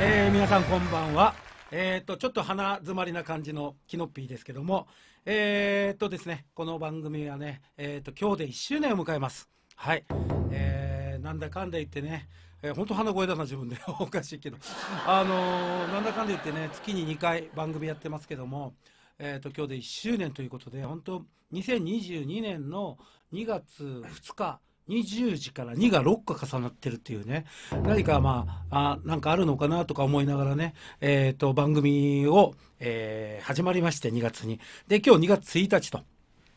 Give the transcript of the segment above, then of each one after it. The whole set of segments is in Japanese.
皆さんこんばんは。ちょっと鼻詰まりな感じのキノッピーですけども、ですね、この番組はね、今日で1周年を迎えます。はい。なんだかんだ言ってね、ほんと鼻声だな自分でおかしいけど、なんだかんだ言ってね、月に2回番組やってますけども、今日で1周年ということで、本当2022年の2月2日20時から2が6個重なってるっていうね、何かまあ、なんかあるのかなとか思いながらね、番組を、始まりまして2月に。で、今日2月1日と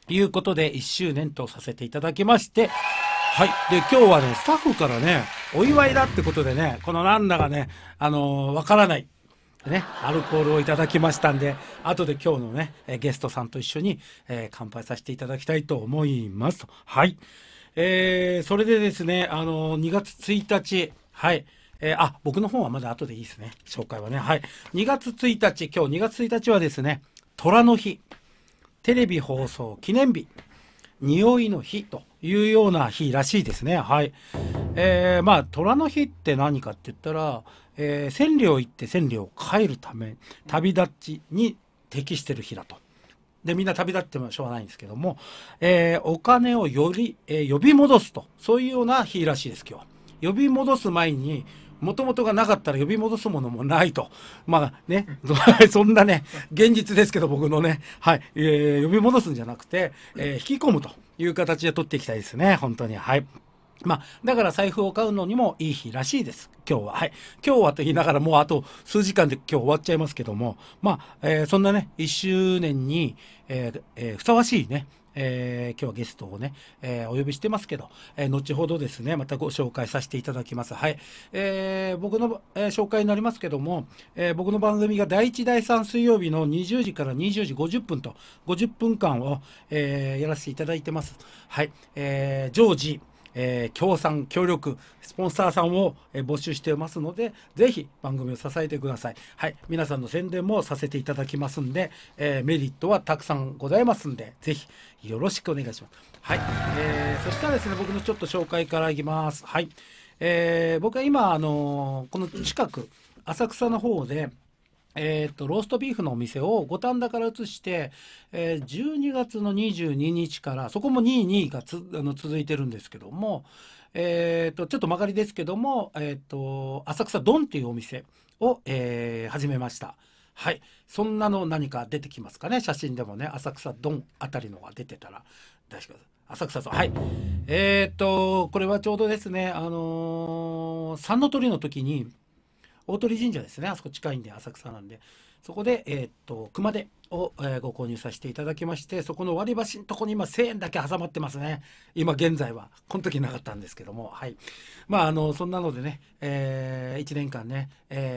いうことで1周年とさせていただきまして、はい。で、今日はね、スタッフからね、お祝いだってことでね、このなんだがね、わからない。ね、アルコールをいただきましたんで、後で今日のね、ゲストさんと一緒に、乾杯させていただきたいと思います。はい。それでですね、2月1日、はい。僕の方はまだ後でいいですね。紹介はね。はい。2月1日、今日2月1日はですね、虎の日、テレビ放送記念日、匂いの日というような日らしいですね。はい。まあ、虎の日って何かって言ったら、千里を行って千里を帰るため旅立ちに適してる日だと。で、みんな旅立ってもしょうがないんですけども、お金をより、呼び戻すと、そういうような日らしいです。今日呼び戻す前にもともとがなかったら呼び戻すものもないと。まあね、そんなね、現実ですけど僕のね、はい、呼び戻すんじゃなくて、引き込むという形で取っていきたいですね、本当に。はい。まあ、だから財布を買うのにもいい日らしいです。今日は。はい。今日はと言いながらもうあと数時間で今日終わっちゃいますけども、まあ、そんなね、1周年に、ふさわしいね、今日はゲストをね、お呼びしてますけど、後ほどですね、またご紹介させていただきます。はい。僕の、紹介になりますけども、僕の番組が第1、第3水曜日の20時から20時50分と、50分間を、やらせていただいてます。はい。常時、協賛協力スポンサーさんを、募集してますので、ぜひ番組を支えてください。はい、皆さんの宣伝もさせていただきますんで、メリットはたくさんございますんで、ぜひよろしくお願いします。はい、そしたらですね、僕のちょっと紹介からいきます。はい、僕は今この近く浅草の方でローストビーフのお店を五反田から移して、12月の22日から、そこも22が続いてるんですけども、ちょっと曲がりですけども、浅草ドンっていうお店を、始めました。はい。そんなの何か出てきますかね、写真でもね、浅草ドンあたりのが出てたら、大丈夫です。浅草さん。はい。これはちょうどですね、三の鳥の時に、大鳥神社ですね、あそこ近いんで、浅草なんで、そこで、熊手を、ご購入させていただきまして、そこの割り箸のとこに今1000円だけ挟まってますね、今現在は。この時なかったんですけども、はい、まあそんなのでね、1年間ね、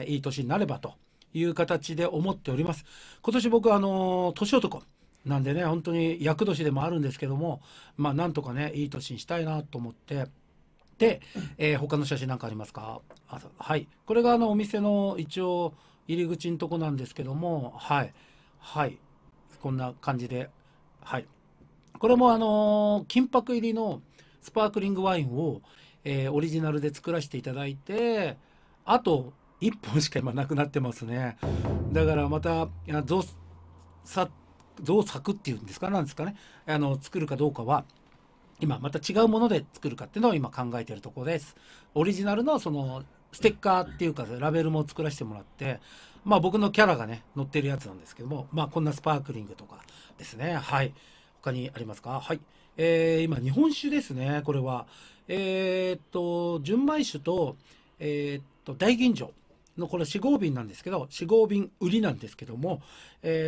いい年になればという形で思っております。今年僕年男なんでね、本当に厄年でもあるんですけども、まあなんとかね、いい年にしたいなと思って。で、他の写真なんかありますか？はい。これがお店の一応入り口のとこなんですけども、はい。はい。こんな感じで、はい。これも金箔入りのスパークリングワインを、オリジナルで作らせていただいて、あと1本しか今なくなってますね。だからまた、造作っていうんですか、なんですかね。作るかどうかは、今また違うもので作るかっていうのを今考えているところです。オリジナルのそのステッカーっていうかラベルも作らせてもらって、まあ僕のキャラがね、載ってるやつなんですけども、まあこんなスパークリングとかですね。はい。他にありますか？はい。今日本酒ですね、これは。純米酒と、大吟醸のこれ4合瓶なんですけど、4合瓶売りなんですけども、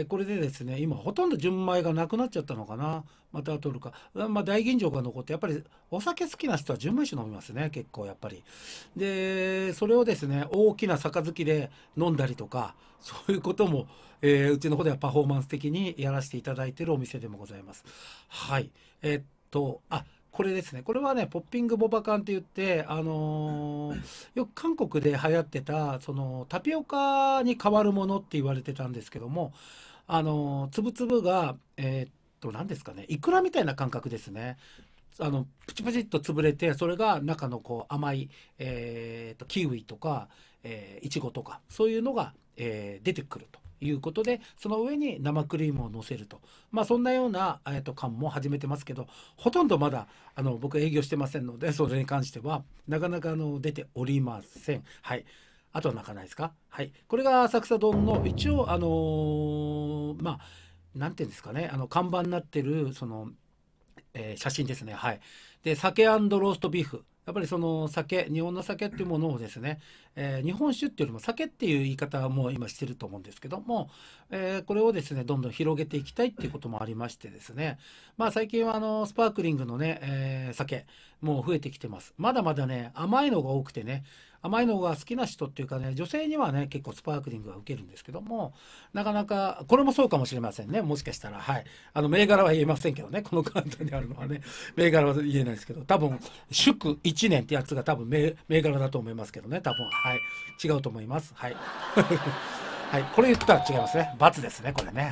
これでですね、今ほとんど純米がなくなっちゃったのかな、また取るか、まあ、大吟醸が残って、やっぱりお酒好きな人は純米酒飲みますね、結構やっぱり。でそれをですね、大きな杯で飲んだりとか、そういうことも、うちの方ではパフォーマンス的にやらせていただいてるお店でもございます。はい。あ、これですね、これはね、ポッピングボバ缶って言って、よく韓国で流行ってたそのタピオカに変わるものって言われてたんですけども、粒々が何ですかね、イクラみたいな感覚ですね。プチプチっと潰れて、それが中のこう甘い、キウイとかイチゴとかそういうのが、出てくるということで、その上に生クリームをのせると、まあ、そんなような、感も始めてますけど、ほとんどまだ僕営業してませんので、それに関してはなかなか出ておりません。はい、あとは泣かないですか。はい、これが浅草丼の一応まあ何て言うんですかね、看板になってるその、写真ですね。はい、で酒&ローストビーフ、やっぱりその酒、日本の酒っていうものをですね、日本酒っていうよりも酒っていう言い方はもう今してると思うんですけども、これをですねどんどん広げていきたいっていうこともありましてですね、まあ最近はスパークリングのね、酒もう増えてきてます。まだまだね甘いのが多くてね、甘いのが好きな人っていうかね、女性にはね結構スパークリングが受けるんですけども、なかなかこれもそうかもしれませんね、もしかしたら。はい、銘柄は言えませんけどね、このカードにあるのはね銘柄は言えないですけど、多分祝1年ってやつが多分銘柄だと思いますけどね、多分。はい、違うと思います。はいはい、これ言ったら違いますね、×ですねこれね。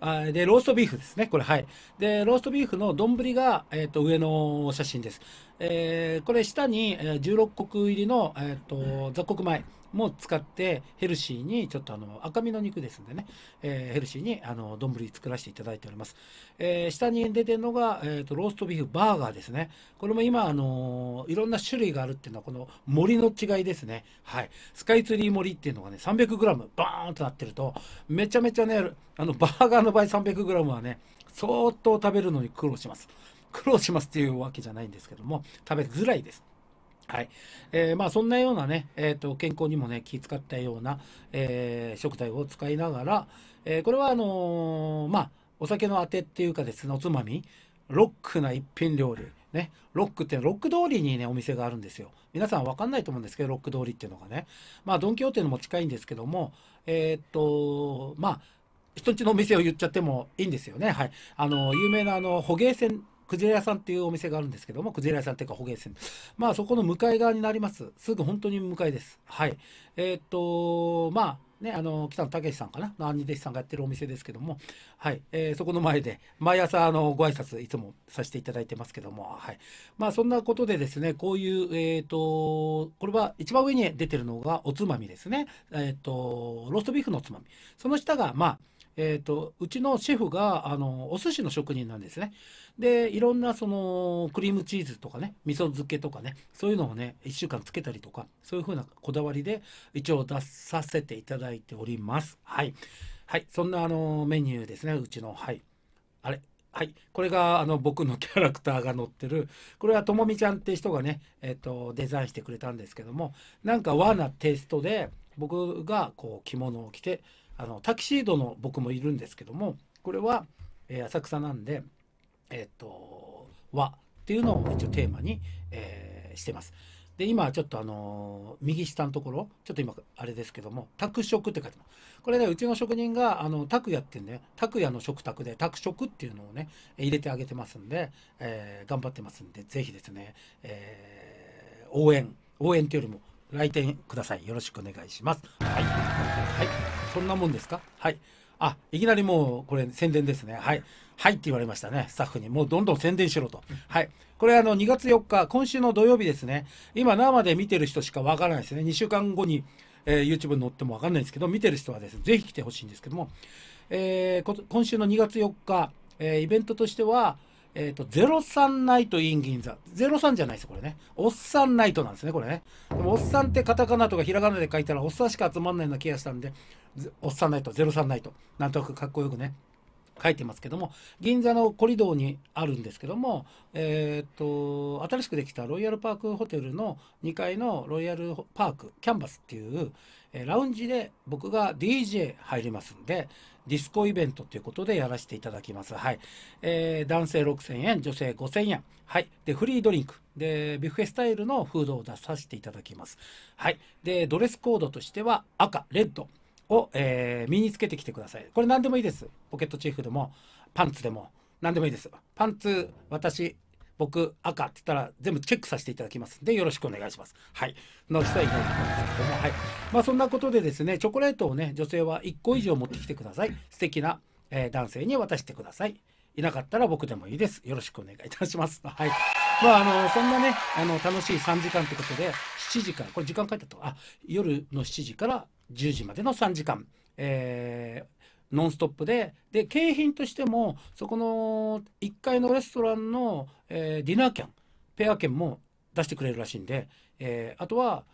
はい、でローストビーフですね、これ。はい、でローストビーフの丼が、上の写真です。これ下に16穀入りの、雑穀米も使ってヘルシーに、ちょっと赤身の肉ですんでね、ヘルシーに丼作らせていただいております。下に出てるのが、ローストビーフバーガーですね。これも今いろんな種類があるっていうのはこの盛りの違いですね。はい、スカイツリー盛りっていうのがね 300g バーンとなってると、めちゃめちゃねバーガーの場合 300g はね相当食べるのに苦労しますっていうわけじゃないんですけども、食べづらいです。はい、まあそんなようなね、健康にもね気遣ったような、食材を使いながら、これはまあお酒のあてっていうかですね、おつまみ、ロックな一品料理ね、ロックってロック通りにねお店があるんですよ。皆さん分かんないと思うんですけど、ロック通りっていうのがね、まあドン・キホーテのも近いんですけども、まあ人んちのお店を言っちゃってもいいんですよね。はい、有名な捕鯨船くじら屋さんっていうお店があるんですけども、くじら屋さんっていうか捕鯨船、まあそこの向かい側になります。すぐ本当に向かいです。はい、まあね、北野武さんかな、兄弟子さんがやってるお店ですけども、はい、そこの前で毎朝ご挨拶いつもさせていただいてますけども、はい、まあそんなことでですね、こういうこれは一番上に出てるのがおつまみですね。ローストビーフのおつまみ、その下がまあうちのシェフがお寿司の職人なんですね。でいろんなそのクリームチーズとかね、味噌漬けとかね、そういうのをね1週間つけたりとか、そういう風なこだわりで一応出させていただいております。はい、はい、そんなメニューですね、うちの。はい、あれ、はい、これが僕のキャラクターが載ってる、これはともみちゃんって人がね、デザインしてくれたんですけども、なんか和なテイストで僕がこう着物を着て、タキシードの僕もいるんですけども、これは、浅草なんで、和っていうのを一応テーマに、してます。で今ちょっと右下のところ、ちょっと今あれですけども、卓食って書いてます。これねうちの職人が卓やってんで、卓屋の食卓で卓食っていうのをね入れてあげてますんで、頑張ってますんで、ぜひですね、応援というよりも来店ください。よろしくお願いします。はい。はい。そんなもんですか？はい。あ、いきなりもう、これ宣伝ですね。はい。はいって言われましたね、スタッフに。もうどんどん宣伝しろと。はい。これ2月4日、今週の土曜日ですね。今生で見てる人しかわからないですね。2週間後に、YouTube に載ってもわかんないんですけど、見てる人はですね、ぜひ来てほしいんですけども、今週の2月4日、イベントとしては、03ナイトイン銀座。03じゃないです、これね。おっさんナイトなんですね、これね。でもおっさんってカタカナとかひらがなで書いたら、おっさんしか集まんないような気がしたんで、おっさんナイト、03ナイト。なんとなくかっこよくね、書いてますけども、銀座のコリドーにあるんですけども、新しくできたロイヤルパークホテルの2階のロイヤルパークキャンバスっていう、ラウンジで僕が DJ 入りますんで、ディスコイベントということでやらせていただきます。はい。男性 6,000 円、女性 5,000 円。はい。で、フリードリンク。で、ビュッフェスタイルのフードを出させていただきます。はい。で、ドレスコードとしては赤、レッドを、身につけてきてください。これ何でもいいです。ポケットチーフでも、パンツでも、何でもいいです。パンツ、僕、赤って言ったら全部チェックさせていただきますんで、よろしくお願いします。はい。の人はいないと思うんですけども、はい。まあそんなことでですね、チョコレートをね、女性は1個以上持ってきてください。素敵な、男性に渡してください。いなかったら僕でもいいです。よろしくお願いいたします。はい。まあ、そんなね、楽しい3時間ということで、7時から、これ時間書いてあった、あ、夜の7時から10時までの3時間、ノンストップで、で、景品としても、そこの1階のレストランの、ディナー券、ペア券も出してくれるらしいんで、あとは、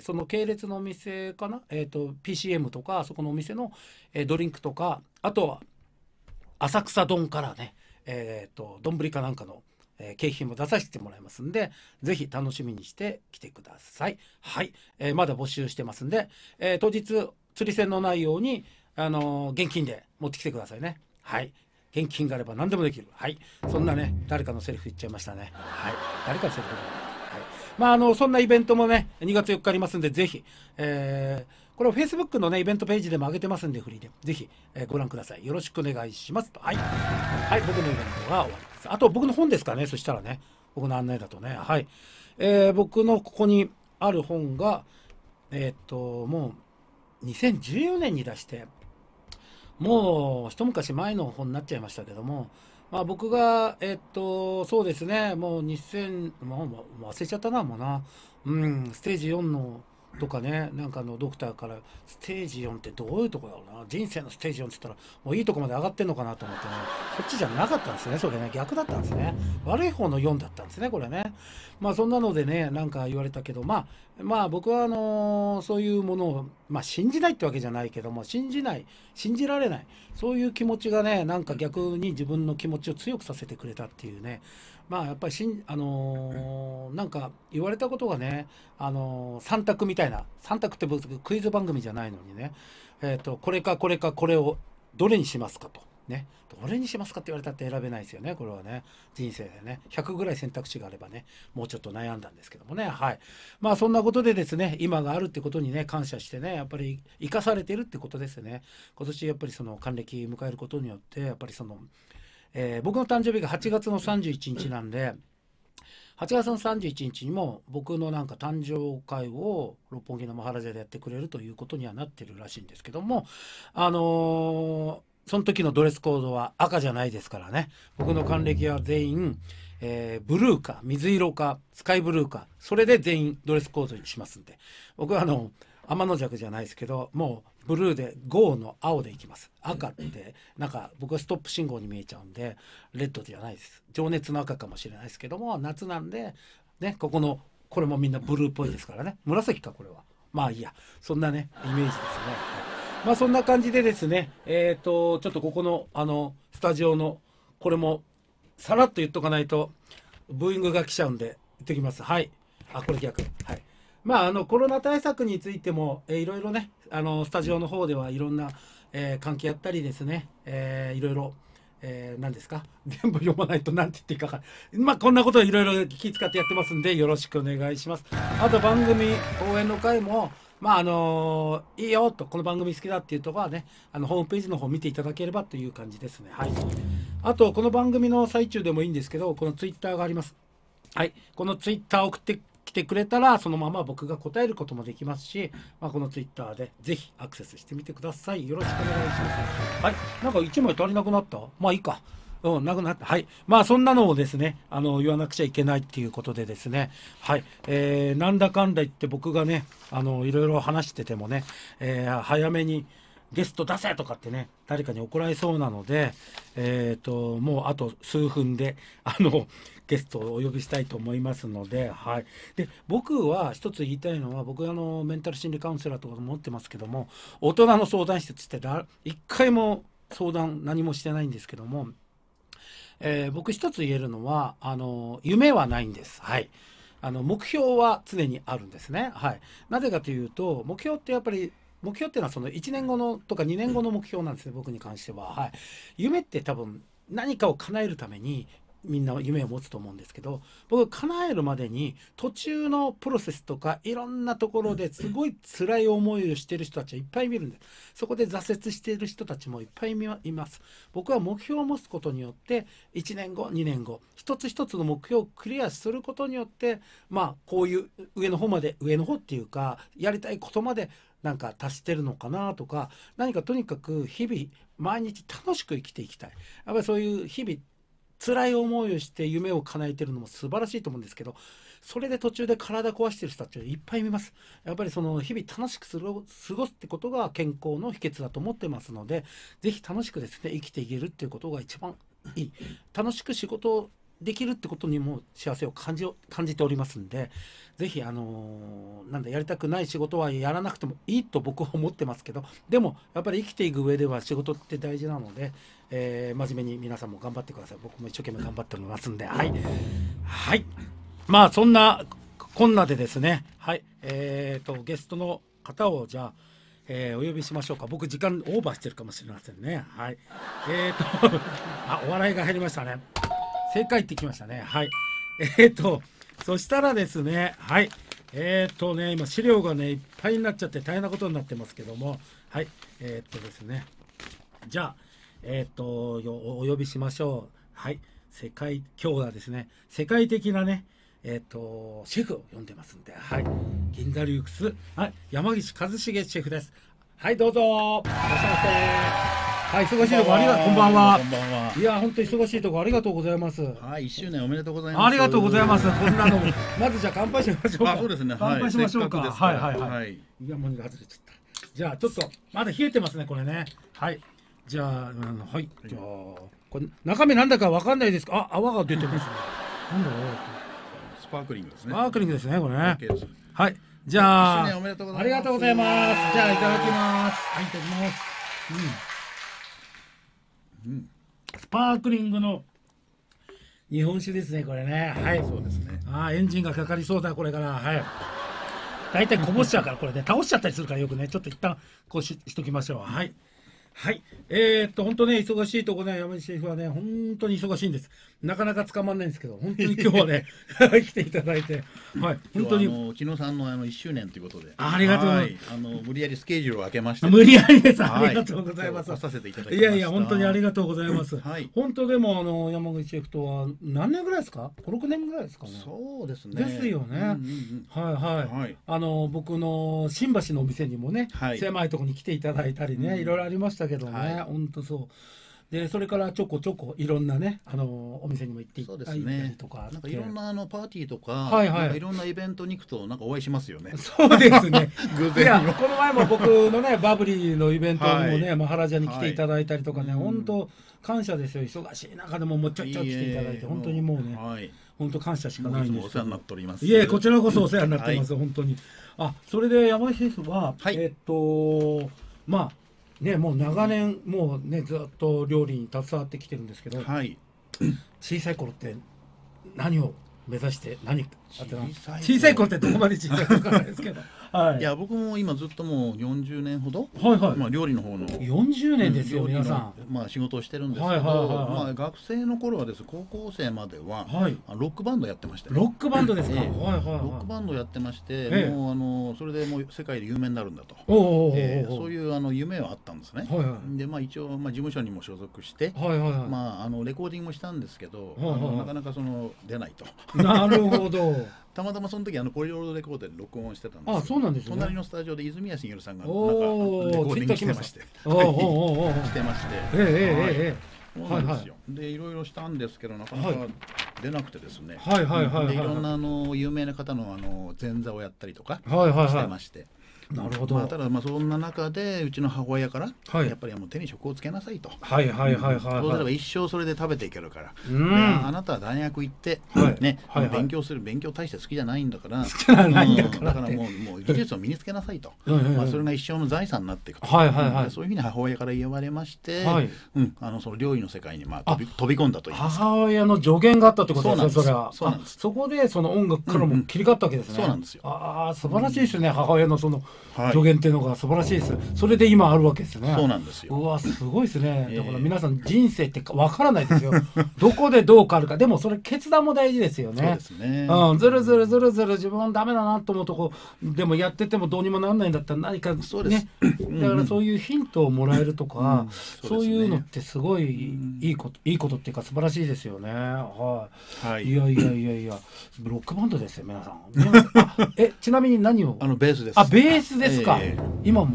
その系列のお店かな、PCM とか、そこのお店の、ドリンクとか、あとは、浅草丼からね、丼かなんかの、景品も出させてもらいますんで、ぜひ楽しみにして来てください。はい。まだ募集してますんで、当日、釣り船のないように、現金で持ってきてくださいね。はい。現金があれば何でもできる。はい。そんなね、誰かのセリフ言っちゃいましたね。はい。誰かのセリフだね。はい。まあ、そんなイベントもね、2月4日ありますんで、ぜひ、これを Facebook のね、イベントページでも上げてますんで、フリーで。ぜひ、ご覧ください。よろしくお願いします。はい。はい、僕のイベントは終わりです。あと、僕の本ですかね。そしたらね、僕の案内だとね。はい。僕のここにある本が、もう、2014年に出して、もう、一昔前の本になっちゃいましたけども、まあ僕が、そうですね、もう2000、もう忘れちゃったな、もうな。うん、ステージ4の、とかね、なんかドクターから、ステージ4ってどういうとこだろうな、人生のステージ4って言ったら、もういいとこまで上がってんのかなと思ってね、そっちじゃなかったんですね、それね、逆だったんですね。悪い方の4だったんですね、これね。まあそんなのでね、なんか言われたけど、まあ僕はそういうものを、まあ信じないってわけじゃないけども、信じられない、そういう気持ちがね、なんか逆に自分の気持ちを強くさせてくれたっていうね、まあやっぱりなんか言われたことがね、3択みたいな、3択って僕クイズ番組じゃないのにね、これかこれかこれをどれにしますかと、ね、どれにしますかって言われたって選べないですよね、これはね、人生でね、100ぐらい選択肢があればね、もうちょっと悩んだんですけどもね、はい。まあそんなことでですね、今があるってことにね、感謝してね、やっぱり生かされてるってことですよね。今年やっぱりその還暦迎えることによって、やっぱりその、僕の誕生日が8月の31日なんで、8月の31日にも僕のなんか誕生会を六本木のマハラジャでやってくれるということにはなってるらしいんですけども、その時のドレスコードは赤じゃないですからね、僕の還暦は全員、ブルーか水色かスカイブルーか、それで全員ドレスコードにしますんで、僕は天の弱じゃないですけど、もうブルーで5の青でいきます。赤ってなんか僕はストップ信号に見えちゃうんで、レッドではないです。情熱の赤かもしれないですけども、夏なんでね、ここのこれもみんなブルーっぽいですからね、紫かこれは、まあいいや、そんなねイメージですね。まあそんな感じでですね、ちょっとここのスタジオのこれもさらっと言っとかないとブーイングが来ちゃうんで言ってきます。はい。あ、これ逆。はい。まあ、コロナ対策についても、いろいろね、スタジオの方ではいろんな、関係やったりですね、いろいろ、何ですか、全部読まないとなんて言っていいか分からない。まあ、こんなことをいろいろ気遣ってやってますんで、よろしくお願いします。あと、番組、応援の回も、まあ、いいよと、この番組好きだっていうところはね、ホームページの方見ていただければという感じですね。はい。あと、この番組の最中でもいいんですけど、このツイッターがあります。はい。このツイッターを送って、来てくれたらそのまま僕が答えることもできますし、まあ、このツイッターでぜひアクセスしてみてください。よろしくお願いします。はい、なんか1枚足りなくなった。まあいいか。うん、なくなった。はい。まあそんなのをですね、言わなくちゃいけないっていうことでですね、はい。なんだかんだ言って僕がね、いろいろ話しててもね、早めにゲスト出せとかってね、誰かに怒られそうなので、もうあと数分で、ゲストをお呼びしたいと思いますので、はい。で、僕は一つ言いたいのは、僕はメンタル心理カウンセラーとかも持ってますけども、大人の相談室って一回も相談何もしてないんですけども、僕一つ言えるのは、夢はないんです。はい。目標は常にあるんですね。はい。なぜかというと、目標ってやっぱり、目標っていうのはその1年後のとか2年後の目標なんですね、僕に関しては。はい。夢って多分何かを叶えるために、みんな夢を持つと思うんですけど、僕叶えるまでに途中のプロセスとかいろんなところですごい辛い思いをしてる人たちはいっぱい見るんです。そこで挫折している人たちもいっぱいいます。僕は目標を持つことによって1年後2年後一つ一つの目標をクリアすることによって、まあこういう上の方まで、上の方っていうかやりたいことまでなんか達してるのかなとか、何かとにかく日々毎日楽しく生きていきたい。やっぱりそういう日々辛い思いをして夢を叶えてるのも素晴らしいと思うんですけど、それで途中で体壊してる人たちをいっぱい見ます。やっぱりその日々楽しく過ごすってことが健康の秘訣だと思ってますので、ぜひ楽しくですね生きていけるっていうことが一番いい、楽しく仕事をできるってことにも幸せを感じておりますんで、ぜひなんだやりたくない仕事はやらなくてもいいと僕は思ってますけど、でもやっぱり生きていく上では仕事って大事なので、真面目に皆さんも頑張ってください。僕も一生懸命頑張っておりますんで、はいはい、まあそんなこんなでですね、はいゲストの方をじゃあ、お呼びしましょうか。僕時間オーバーしてるかもしれませんね。はいあ、お笑いが入りましたね。正解ってきましたね。はい。そしたらですね、はい。ね、今、資料がね、いっぱいになっちゃって大変なことになってますけども、はい。ですね、じゃあ、お呼びしましょう。はい。今日はですね、世界的なね、シェフを呼んでますんで、はい。銀座リュークス、はい。山岸一茂シェフです。はい、どうぞ。いらっしゃいませ。はい、忙しいとこありがとう。こんばんは。こんばんは。いや、本当忙しいとこありがとうございます。はい、1周年おめでとうございます。ありがとうございます。こんなの、まずじゃあ乾杯しましょうか。そうですね。乾杯しましょうか。はいはいはい。いや、もう外れちゃった。じゃあちょっとまだ冷えてますねこれね。はい。じゃあはい。じゃあこれ中身なんだかわかんないですか。あ、泡が出てますね。なんだろう。スパークリングですね。スパークリングですねこれね。はい。じゃあ1周年おめでとうございます。ありがとうございます。じゃあいただきます。はい、いただきます。スパークリングの日本酒ですねこれね。はい、そうですね。ああ、エンジンがかかりそうだこれから。はい、大体こぼしちゃうからこれね、倒しちゃったりするからよくね、ちょっと一旦こうしときましょう。はいはい。本当ね忙しいとこね、山岸シェフはね本当に忙しいんです。なかなか捕まんないんですけど、本当に今日はね来ていただいて、はい、本当に木野さんの1周年ということで、ありがとうございます。無理やりスケジュールを開けまして、無理やりです。ありがとうございます。させていただきました。いやいや本当にありがとうございます。本当でも山岸シェフとは何年ぐらいですか。5、6年ぐらいですかね。そうですね。ですよね。はいはい。僕の新橋のお店にもね、狭いとこに来ていただいたりね、いろいろありましたけどね。本当そうで、それからちょこちょこいろんなねお店にも行っていたりとか、いろんなパーティーとかいろんなイベントに行くとなんかお会いしますよね。そうですね。偶然この前も僕のねバブリーのイベントにもね原宿に来ていただいたりとかね、本当感謝ですよ。忙しい中でももうちょいちょい来ていただいて、本当にもうね本当感謝しかないんです。お世話になっております。いえ、こちらこそお世話になってます本当に。あ、それで山岸シェフはまあね、もう長年もうねずっと料理に携わってきてるんですけど、はい、小さい頃って何を目指して、何小さい頃ってどこまで小さい頃からですけどいや僕も今ずっともう40年ほど、まあ料理の方の40年ですよ皆さん、まあ仕事をしてるんですけど、まあ学生の頃はです、高校生まではロックバンドやってました。ロックバンドですか。ロックバンドやってまして、もうそれでもう世界で有名になるんだと、そういう夢はあったんですね。でまあ一応まあ事務所にも所属して、まあレコーディングもしたんですけど、なかなかその出ないと。なるほど。たまたまその時ポリオールレコードで録音してたんです。あ、そうなんですね。隣のスタジオで泉谷しげるさんがなんかレコーディングしてましてそうなんですよ。でいろいろしたんですけどなかなか出なくてですね、でいろんな有名な方の前座をやったりとかしてまして、なるほど。ただまあそんな中でうちの母親からやっぱり手に職をつけなさいと、はいはいはいはい、そうすれば一生それで食べていけるから、あなたは大学行ってね勉強する、勉強大して好きじゃないんだからだからもう技術を身につけなさいと、それが一生の財産になっていくと、そういうふうに母親から言われまして、その料理の世界に飛び込んだといいますか。母親の助言があったってことですね。それはそこでその音楽からも切り替わったわけですね。そうなんですよ。ああ素晴らしいですね、母親のその助言っていうのが素晴らしいです。それで今あるわけですね。そうなんですよ。うわすごいですね。だから皆さん人生ってわからないですよ。どこでどう変わるか。でもそれ決断も大事ですよね。そうですね。ずるずるずるずる自分ダメだなと思うとこでもやっててもどうにもならないんだったら何かね。そうです。だからそういうヒントをもらえるとか、そういうのってすごいいいことっていうか素晴らしいですよね。はい。いやいやいやいや、ロックバンドですよ皆さん。え、ちなみに何を？ベースです。あ、ベース。ですか。今も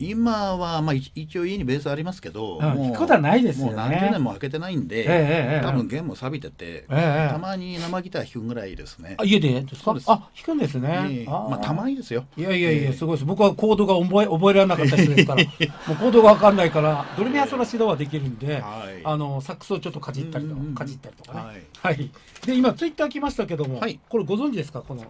今は、まあ、一応家にベースありますけど、うん、もうことはないですよね。もう何十年も開けてないんで、多分弦も錆びてて、たまに生ギター弾くぐらいですね。あ、家でそうです。あ、弾くんですね。まあたまにですよ。いやいやいや、すごいです。僕はコードが覚えられなかった人ですから、もうコードが分かんないから、ドレミファソラシドはできるんで、サックスをちょっとかじったりとかね。はい。で、今ツイッター来ましたけども、これご存知ですか？この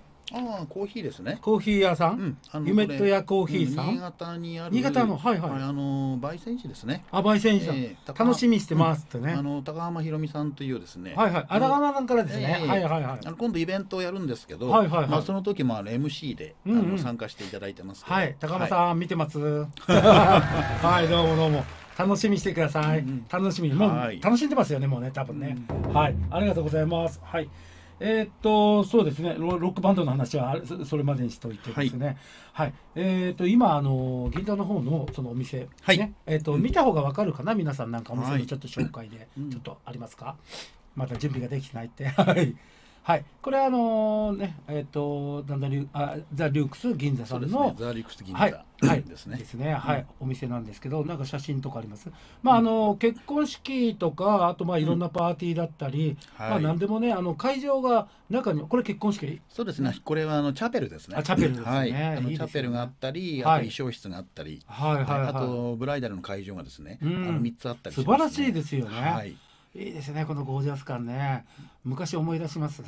コーヒーですね。コーヒー屋さん、夢とやコーヒーさん、新潟にある、新潟の、はいはい、焙煎師ですね。あ、焙煎師さん、楽しみしてますってね。高浜ひろみさんというですね、はいはい、荒川さんからですね。はいはいはい。今度イベントをやるんですけど、まあその時もMC で参加していただいてますけど、はい、高浜さん見てます。はい、どうもどうも、楽しみしてください。楽しみ、もう楽しんでますよね、もうね、多分ね。はい、ありがとうございます。はい。そうですね、ロックバンドの話はそれまでにしておいてですね。はい、今銀座の方のそのお店、ね、見た方がわかるかな、皆さん。なんかお店のちょっと紹介でちょっとありますか？まだ準備ができてないって。はいはい。これはね、ザ・リュークス銀座さんのザ・リュークス銀座ですね、はい、お店なんですけど、なんか写真とかあります。まあ結婚式とか、あとまあいろんなパーティーだったり、まあ何でもね、会場が中に、これ結婚式、そうですね、これはチャペルですね。チャペルですね。はい、チャペルがあったり、あと衣装室があったり、あとブライダルの会場がですね、3つあったり。素晴らしいですよね。いいですね、このゴージャス感ね。昔思い出します。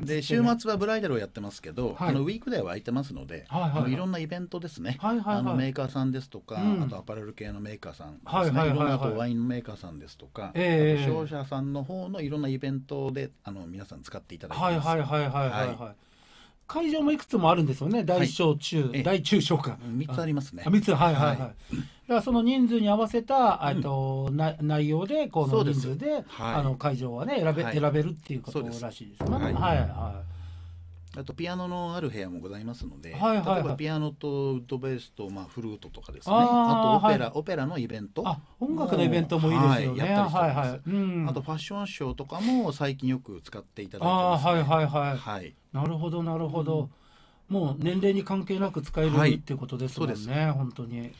で、週末はブライダルをやってますけど、ウィークデーは空いてますので、いろんなイベントですね。メーカーさんですとか、あとアパレル系のメーカーさんですね。いろんな、あとワインメーカーさんですとか、商社さんの方のいろんなイベントで皆さん使っていただいてます。はいはいはいはいはい。会場もいくつもあるんですよね。大小中、大中小か、3つありますね。3つ、はいはいはい。だからその人数に合わせた内容で、この人数で会場はね、選べるっていうことらしいですね。はいはい。あとピアノのある部屋もございますので、例えばピアノとウッドベースとフルートとかですね、あとオペラのイベント、音楽のイベントもいいですよね。やったりしてます。あとファッションショーとかも最近よく使っていただいてますね。はいはいはいはい。なるほどなるほど。もう年齢に関係なく使えるっていうことですもんね、本当に。はい。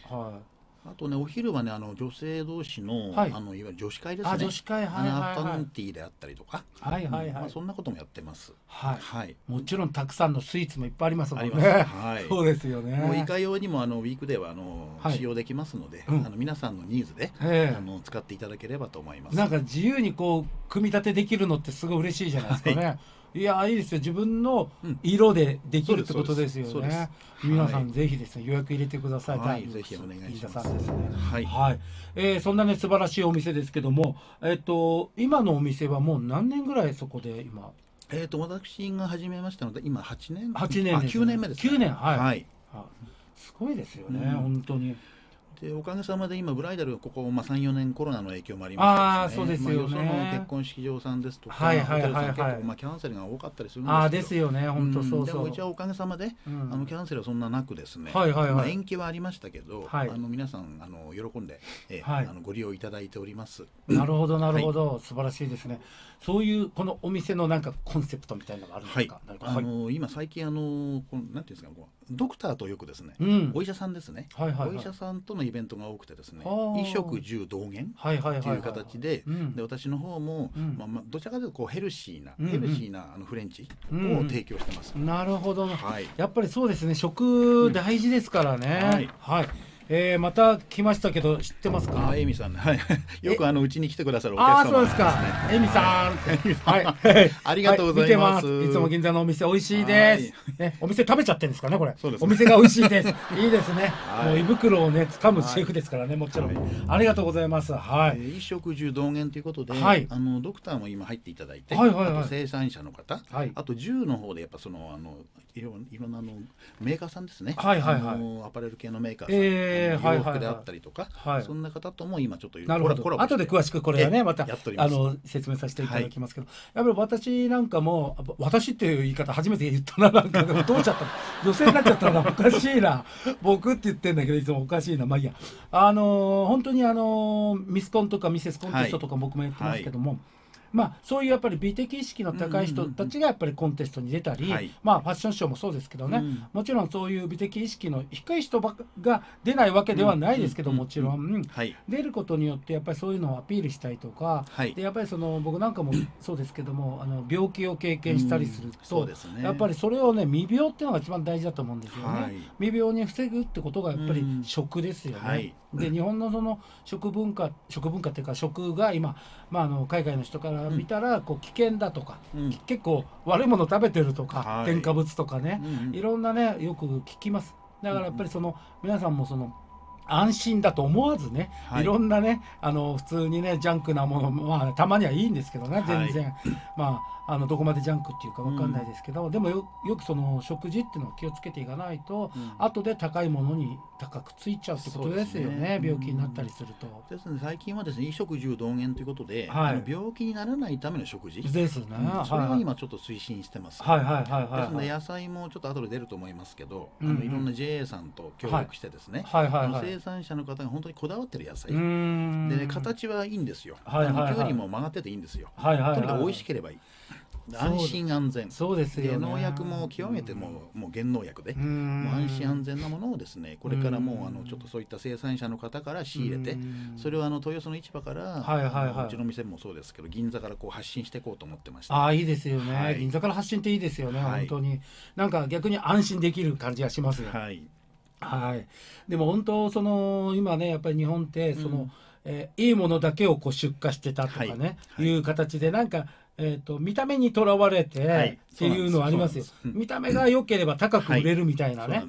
あとね、お昼はね、女性同士の、いわゆる女子会ですね。女子会、はいはいはい。アフタヌーンティーであったりとか、はいはいはい。そんなこともやってます。はい。もちろんたくさんのスイーツもいっぱいありますもんね。はい。そうですよね。もういかようにもウィークデーは使用できますので、皆さんのニーズで使っていただければと思います。なんか自由にこう組み立てできるのってすごい嬉しいじゃないですかね。いや、いいですよ。自分の色でできるってことですよね。皆さんぜひですね、予約入れてください。はい、ぜひお願いします。はい。そんなね、素晴らしいお店ですけども、今のお店はもう何年ぐらいそこで今？私が始めましたので、今8年、9年目ですね。9年、はい。すごいですよね、本当に。で、おかげさまで今ブライダル、ここ3、4年コロナの影響もありましたですね。よその結婚式場さんですとか、ホテルさん結構キャンセルが多かったりするんですけど、あ、ですよね、本当そうそう。でもうちはおかげさまでキャンセルはそんななくですね、延期はありましたけど、皆さん喜んでご利用いただいております。なるほどなるほど、素晴らしいですね。そういうこのお店のなんかコンセプトみたいなのがあるんですか？今最近なんていうんですか、ドクターとよくですね、お医者さんですね、お医者さんとのイベントが多くてですね、衣食住同源という形で、私の方もどちらかというとヘルシーなフレンチを提供してます。なるほど。やっぱりそうですね、食大事ですからね。はい。また来ましたけど、知ってますか？エミさん、よくうちに来てくださるお客様。あ、そうですか。エミさん、はい、ありがとうございます。いつも銀座のお店美味しいです。ね、お店食べちゃってんですかね、これ。お店が美味しいです。いいですね。もう胃袋をね、掴むシェフですからね、もちろん。ありがとうございます。はい。衣食住同源ということで、ドクターも今入っていただいて、あと生産者の方、あと住の方でやっぱいろんなメーカーさんですね。はいはいはい。アパレル系のメーカーさん。洋服であったりとか、そんな方とも今ちょっといろいろコラボして、後で詳しくこれはね、また説明させていただきますけど、やっぱり私なんかも、私っていう言い方初めて言ったな、なんかどうちゃったの、女性になっちゃったらおかしいな、僕って言ってんだけどいつもおかしいな、まあいいや。本当にミスコンとかミセスコンテストとか僕もやってますけども、まあ、そういうやっぱり美的意識の高い人たちがやっぱりコンテストに出たり、まあファッションショーもそうですけどね、うん、もちろんそういう美的意識の低い人が出ないわけではないですけど、もちろん出ることによってやっぱりそういうのをアピールしたりとか、はい、でやっぱりその僕なんかもそうですけども、あの病気を経験したりすると、うんすね、やっぱりそれをね、未病っていうのが一番大事だと思うんですよね。はい、未病に防ぐってことがやっぱり食ですよね。うんはい、で日本のその食文化っていうか食が今、まあ、あの海外の人から見たらこう危険だとか、うん、結構悪いもの食べてるとか、はい、添加物とかね、うんうん、いろんなねよく聞きます。だからやっぱりその、うんうん、皆さんもその安心だと思わずね、いろんなね、あの普通にねジャンクなもの、まあ、たまにはいいんですけどね、全然、はい、まあ、あのどこまでジャンクっていうか分かんないですけど、うん、でも よくその食事っていうのを気をつけていかないと、うん、後で高いものに高くついちゃうってことですよね、病気になったりすると。ですので最近はですね、衣食住同源ということで、はい、あの病気にならないための食事ですね、うん、それを今ちょっと推進してます。ですので野菜もちょっと後で出ると思いますけど、あのいろんな JA さんと協力してですね、生産者の方が本当にこだわってる野菜で、ね、形はいいんですよ。きゅうりも曲がってていいんですよ。とにかく美味しければいい。安心安全。そうですよね。農薬も極めてもう減農薬で、もう安心安全なものをですね、これからもうあのちょっとそういった生産者の方から仕入れて、それをあの豊洲の市場からうちの店もそうですけど銀座からこう発信していこうと思ってました。ああいいですよね。はい、銀座から発信っていいですよね。はい、本当になんか逆に安心できる感じがしますよ。はい。はい、でも本当その今ねやっぱり日本ってその、うん、いいものだけをこう出荷してたとかね、はいはい、いう形でなんか、見た目にとらわれて、はい、っていうのはありますよ。見た目が良ければ高く売れるみたいなね、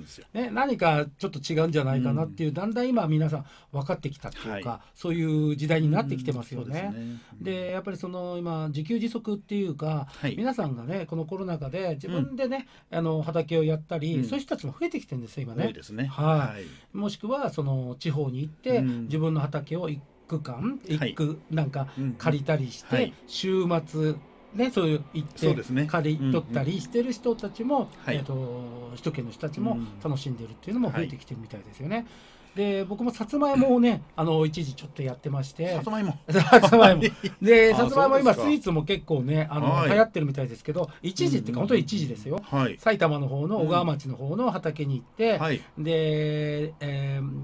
何かちょっと違うんじゃないかなっていう、だんだん今皆さん分かってきたっていうか、はい、そういう時代になってきてますよね。でやっぱりその今自給自足っていうか、はい、皆さんがねこのコロナ禍で自分でね、うん、あの畑をやったり、うん、そういう人たちも増えてきてるんですよ今ね。もしくはその地方に行って、うん、自分の畑を区間一区なんか借りたりして、はい、週末ねそういう行って借り取ったりしてる人たちも、はい、首都圏の人たちも楽しんでるっていうのも増えてきてるみたいですよね。はい、で僕もさつまいもをね、あの一時ちょっとやってまして、さつまいもでさつまいも今スイーツも結構ねあの流行ってるみたいですけど、一時っていうか本当に一時ですよ。埼玉の方の小川町の方の畑に行ってで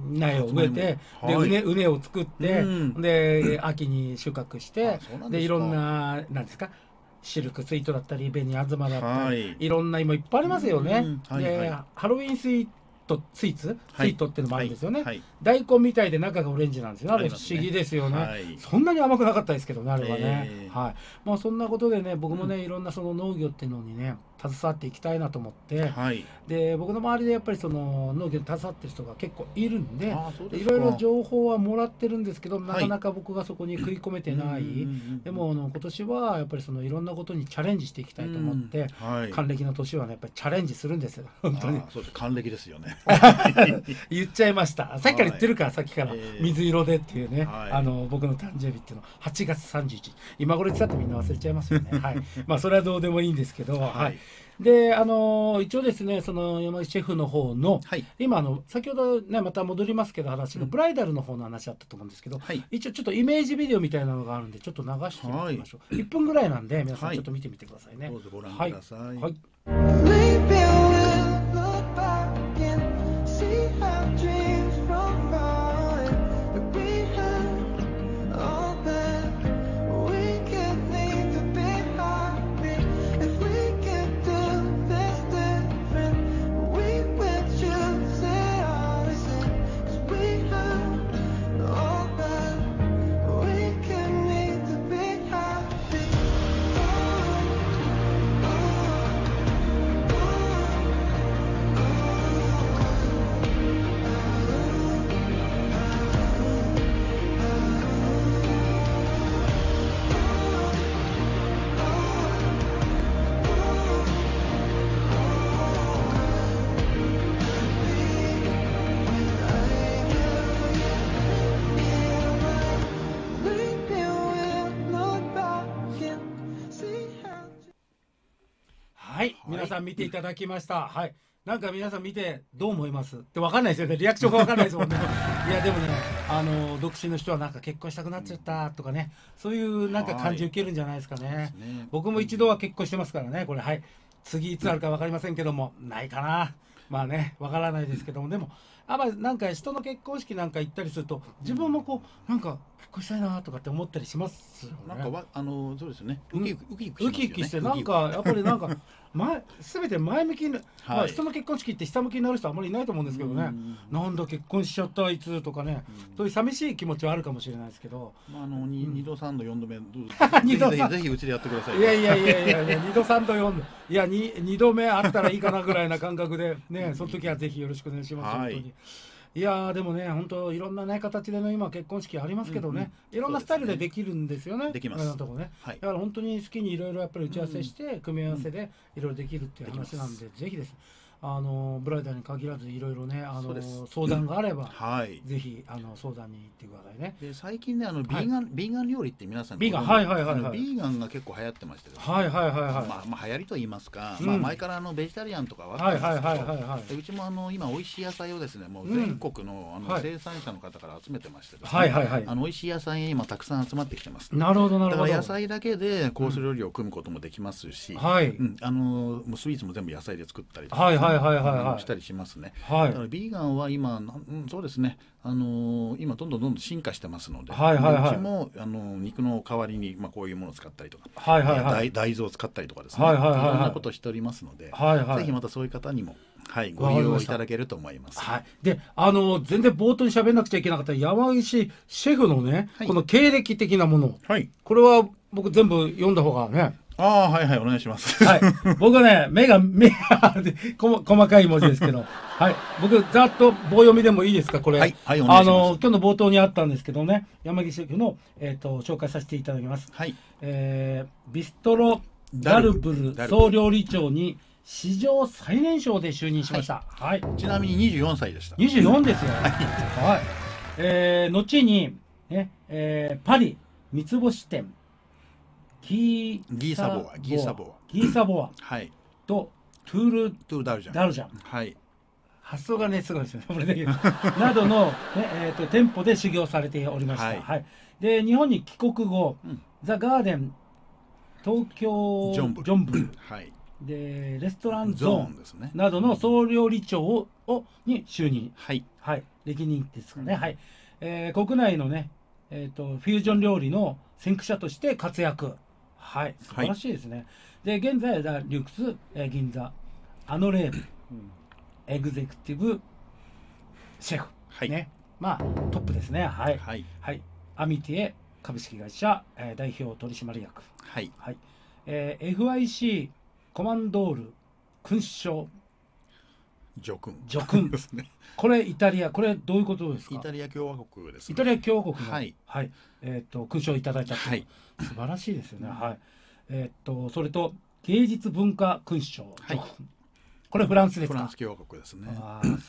苗を植えてで畝を作ってで秋に収穫してでいろんな何ですかシルクスイートだったり紅あずまだったりいろんな今いっぱいありますよね。でハロウィンスイートスイートってのもあるんですよね。大根みたいで中がオレンジなんですよ。あれ不思議ですよね。そんなに甘くなかったですけどねあれはね。はい、まあそんなことでね僕もねいろんなその農業っていうのにね携わっていきたいなと思って、で僕の周りでやっぱりその農業に携わってる人が結構いるんでいろいろ情報はもらってるんですけど、なかなか僕がそこに食い込めてない。でも今年はやっぱりそのいろんなことにチャレンジしていきたいと思って、還暦の年はねやっぱりチャレンジするんですよ本当に。還暦ですよね言っちゃいました。さっきから言ってるから、さっきから水色でっていうね、あの僕の誕生日っていうの8月31日、今頃言ってたってみんな忘れちゃいますよね。はい、まあそれはどうでもいいんですけど、はい、で一応ですねその山口シェフの方の、はい、今先ほどねまた戻りますけど話が、うん、ブライダルの方の話だったと思うんですけど、はい、一応ちょっとイメージビデオみたいなのがあるんでちょっと流してみましょう。はい、1分ぐらいなんで皆さんちょっと見てみてくださいね。どうぞご覧ください。はいはい皆さん見ていただきました。はい、なんか皆さん見てどう思いますって分かんないですよね。リアクションが分かんないですもんねいやでもね独身の人はなんか結婚したくなっちゃったとかね、そういうなんか感じ受けるんじゃないですかね。僕も一度は結婚してますからね。これはい、次いつあるか分かりませんけども、ないかな。まあね、分からないですけども、でもあまりなんか人の結婚式なんか行ったりすると、自分もこうなんか結婚したいなとかって思ったりしますよね。なんかわそうですよね。ウキウキしてなんかやっぱりなんか前全て前向きに、まあ人の結婚式って下向きになる人はあまりいないと思うんですけどね。なんだ結婚しちゃったあいつとかね、そういう寂しい気持ちはあるかもしれないですけど。まあ2度3度4度目ぜひうちでやってください。いやいやいやいや2度3度4度いや2度目あったらいいかなぐらいな感覚でね、その時はぜひよろしくお願いします。本当に。いやーでもね、本当いろんなね形での今結婚式ありますけどね、いろんなスタイルでできるんですよね。できます。だから本当に好きにいろいろやっぱり打ち合わせして組み合わせでいろいろできるっていう話なんで、ぜひです。ブライダルに限らずいろいろね、相談があれば、ぜひ相談に行ってくださいね。で最近ね、ビーガン料理って皆さんビーガン、ビーガンが結構流行ってましたけど、まあ流行りと言いますか、まあ前からベジタリアンとかはあったんですけど、うちも今美味しい野菜をですね、もう全国の生産者の方から集めてましてですね、美味しい野菜今たくさん集まってきてます。なるほどなるほど。だから野菜だけでコース料理を組むこともできますし、スイーツも全部野菜で作ったりとか。したりしますね。だからビーガンは今、そうですね。今どんどん進化してますので、うちも肉の代わりにまあこういうものを使ったりとか、大豆を使ったりとかですね。いろんなことをしておりますので、ぜひまたそういう方にも。はい、ご利用いただけると思います。はい、で、全然冒頭に喋んなくちゃいけなかった山岸シェフのね、この経歴的なもの。はい、これは僕全部読んだ方がね。ああ、はいはい、お願いします。はい、僕はね、目が細かい文字ですけど。はい、僕ざっと棒読みでもいいですか、これ。はい、はい、お願いします。今日の冒頭にあったんですけどね、山岸シェフの、紹介させていただきます。はい、ビストロダルブル総料理長に。史上最年少で就任しました。はい。ちなみに24歳でした。24ですよ。はい。後にね、パリ三つ星店ギーサボアはいとトゥールダルジャンはい発想がねすごいですねこれだけなどのね店舗で修行されておりました。はい。で日本に帰国後ザ・ガーデン東京ジョンブはい。でレストランゾーンなどの総料理長に就任、歴任ですかね、国内のね、フュージョン料理の先駆者として活躍、素晴らしいですね。で現在はリュクス、銀座レーブ、エグゼクティブシェフ、ね、まあトップですね。アミティエ株式会社、代表取締役、FICコマンドール勲章叙勲ですね。これイタリア、これどういうことですか？イタリア共和国ですね。イタリア共和国の勲章をいただいたという素晴らしいですよね。はい。それと芸術文化勲章、これフランスですか？フランス共和国ですね。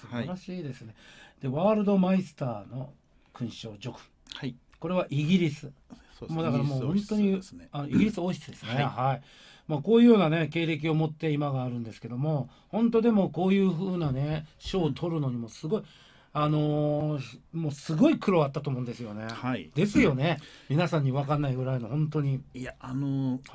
素晴らしいですね。でワールドマイスターの勲章叙勲、これはイギリス。もうだからもう本当にイギリス王室ですね。はい。まあこういうようなね経歴を持って今があるんですけども、本当でもこういうふうなね賞を取るのにもすごいもうすごい苦労あったと思うんですよね。ですよね。皆さんに分かんないぐらいの本当に。いや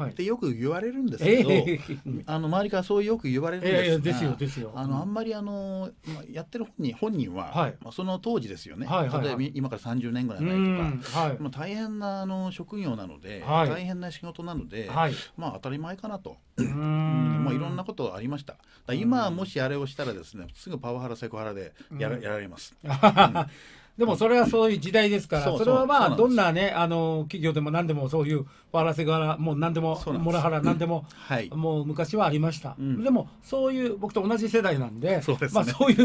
ってよく言われるんですけど、周りからそうよく言われるんです。ですよ。あんまりやってる本人はその当時ですよね。例えば今から30年ぐらい前とか、もう大変な職業なので、大変な仕事なので、まあ当たり前かなと。もういろんなことありました。今もしあれをしたらですね、すぐパワハラセクハラでやられます。でもそれはそういう時代ですから、それはまあどんなね企業でも何でもそういうパワハラセクハラもう何でもモラハラ何でももう昔はありました。でもそういう僕と同じ世代なんで、まあそうい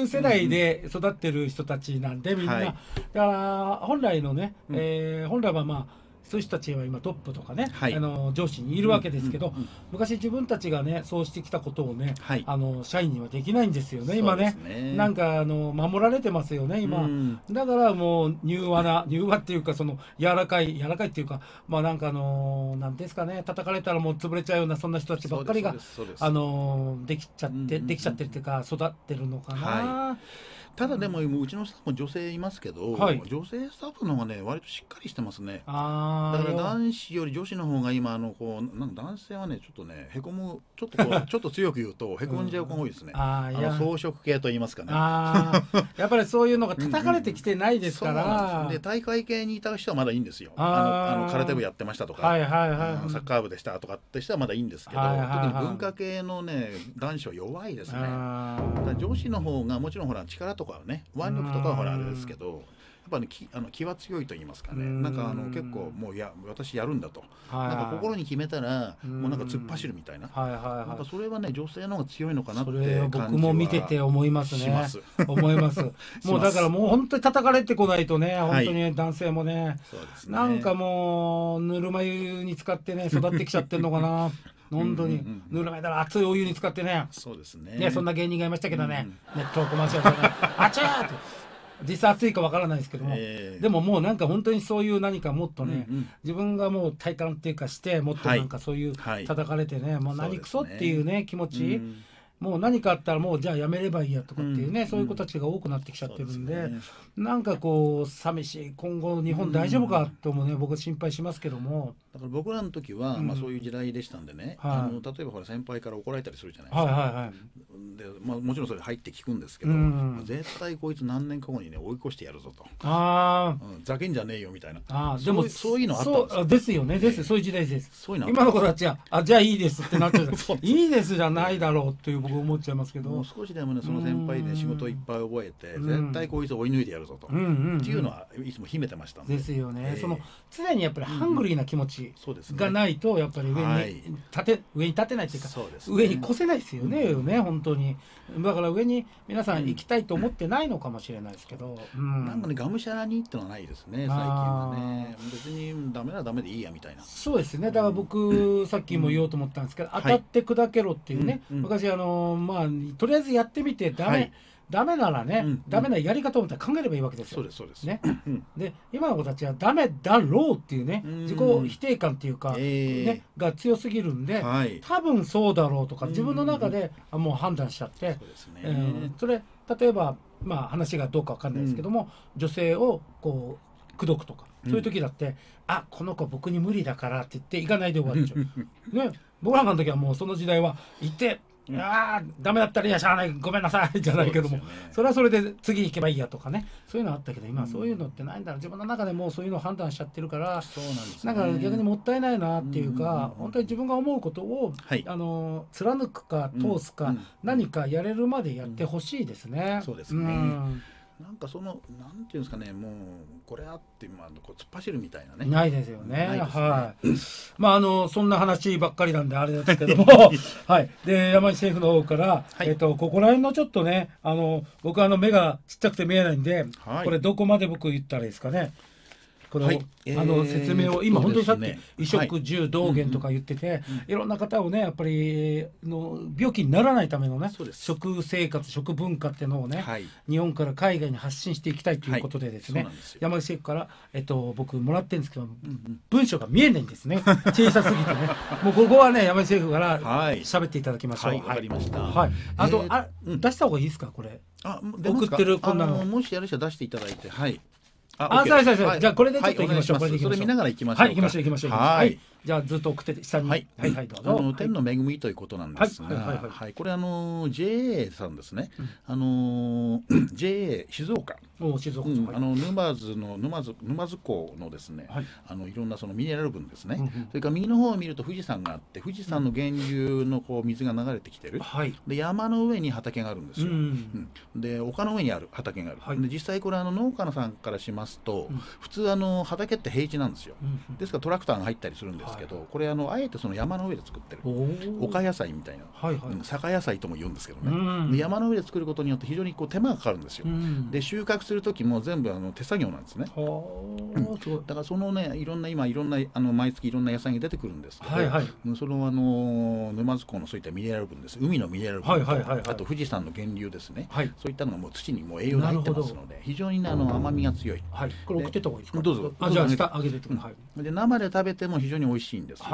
う世代で育ってる人たちなんでみんなだから本来はまあそういう人たちは今トップとかね、上司にいるわけですけど、昔自分たちがねそうしてきたことをね、社員にはできないんですよね今ね。なんか守られてますよね今。だからもう柔和っていうかその柔らかいっていうか、まあなんかなんですかね、叩かれたらもう潰れちゃうようなそんな人たちばっかりができちゃってるっていうか育ってるのかな。ただでもうちのスタッフも女性いますけど、はい、女性スタッフの方がね割としっかりしてますね。だから男子より女子の方が今こうなんか男性はねちょっとねへこむちょっとこうちょっと強く言うとへこんじゃう子が多いですね。装飾系と言いますかね。やっぱりそういうのが叩かれてきてないですから。で大会系にいた人はまだいいんですよ。空手部やってましたとか、サッカー部でしたとかって人はまだいいんですけど、特に文化系のね男子は弱いですね。女子の方がもちろんほら力とかね腕力とかはほらあれですけど。やっぱね、気は強いと言いますかね。なんか結構もう私やるんだと、なんか心に決めたらもうなんか突っ走るみたいな。なんかそれはね女性の方が強いのかなって感じは。僕も見てて思いますね。思います。もうだからもう本当に叩かれてこないとね、本当に男性もね、なんかもうぬるま湯に浸かってね育ってきちゃってるのかな。本当にぬるま湯だら熱いお湯に浸かってね。そうですね。そんな芸人がいましたけどね。ネットコマーシャルでね、あちゃーと。実際暑いかわからないですけども、でももうなんか本当にそういう何かもっとね、自分がもう体感っていうかしてもっとなんかそういう叩かれてね、もう何クソっていうね気持ち、もう何かあったらもうじゃあやめればいいやとかっていうね、そういう子たちが多くなってきちゃってるんで、なんかこう寂しい、今後日本大丈夫かともね僕は心配しますけども。だから僕らの時はまあそういう時代でしたんでね、例えばほら先輩から怒られたりするじゃないですか。でまあもちろんそれ入って聞くんですけど、絶対こいつ何年か後にね追い越してやるぞと、ざけんじゃねえよみたいな。でもそういうのあったんですよね。ですそういう時代です。今の子たちはじゃあいいですってなっちゃう。いいですじゃないだろうっていう僕思っちゃいますけど。もう少しでもねその先輩で仕事いっぱい覚えて絶対こいつ追い抜いてやるぞとっていうのはいつも秘めてましたんで。ですよね。その常にやっぱりハングリーな気持ちがないとやっぱり上に立てないというか、上に越せないですよね、本当に。だから上に皆さん行きたいと思ってないのかもしれないですけど、なんかねがむしゃらにってのはないですね最近はね。別にダメならダメでいいやみたいな。そうですね。だから僕さっきも言おうと思ったんですけど、当たって砕けろっていうね、昔まあとりあえずやってみてダメならね、ダメなやり方を考えればいいわけですよ。そうですそうですね。で今の子たちはダメだろうっていうね自己否定感っていうかねが強すぎるんで、多分そうだろうとか自分の中でもう判断しちゃって、それ例えばまあ話がどうかわかんないですけども、女性をこう口説くとかそういう時だって「あこの子僕に無理だから」って言って行かないで終わっちゃうね。僕なんかの時はもうその時代は行ってああダメだったらいやしゃあないごめんなさいじゃないけども、それはそれで次行けばいいやとかね、そういうのあったけど今そういうのってないんだろう。自分の中でもうそういうのを判断しちゃってるから、なんか逆にもったいないなっていうか、本当に自分が思うことを貫くか通すか何かやれるまでやってほしいですね。そうですね。なんかそのなんていうんですかね、もうこれあってまあこう突っ走るみたいなねないですよね。はい。まあそんな話ばっかりなんであれですけども、はい。で山内シェフの方から、はい、ここら辺のちょっとね僕目がちっちゃくて見えないんで、はい、これどこまで僕言ったらいいですかね。これを説明を今本当にさっき衣食住道元とか言ってて、いろんな方をねやっぱりの病気にならないためのね食生活食文化っていうのをね日本から海外に発信していきたいということでですね、山内シェフから僕もらってるんですけど文章が見えないんですね、小さすぎてね。もうここはね山内シェフから喋っていただきましょう。わかりました。あと出した方がいいですかこれ送ってるこんなのもしやる人は出していただいて。はいじゃあこれでちょっといきましょう。それ見ながらいきましょう。はい行きましょう行きましょう。はいじゃあずっと送って下に。はいはいどうぞ。天の恵みということなんですが、はいこれJA さんですね。JA 静岡。静岡。沼津港のですね。いろんなそのミネラル分ですね。それから右の方を見ると富士山があって、富士山の源流のこう水が流れてきてる。で山の上に畑があるんですよ。で丘の上にある畑がある。で実際これ農家のさんからしますと、普通畑って平地なんですよ。ですからトラクターが入ったりするんですけど、これあえてその山の上で作ってる丘野菜みたいな、坂野菜とも言うんですけどね、山の上で作ることによって非常にこう手間がかかるんですよ。で収穫する時も全部手作業なんですね。だからそのねいろんな今いろんな毎月いろんな野菜が出てくるんですけど、その沼津港のそういったミネラル分です、海のミネラル分とあと富士山の源流ですね、そういったのがもう土にもう栄養が入ってますので非常に甘みが強い。これ送ってた方がいいですか。どうぞ。じゃあ下上げてください。で生で食べても非常に美味しいんですよ。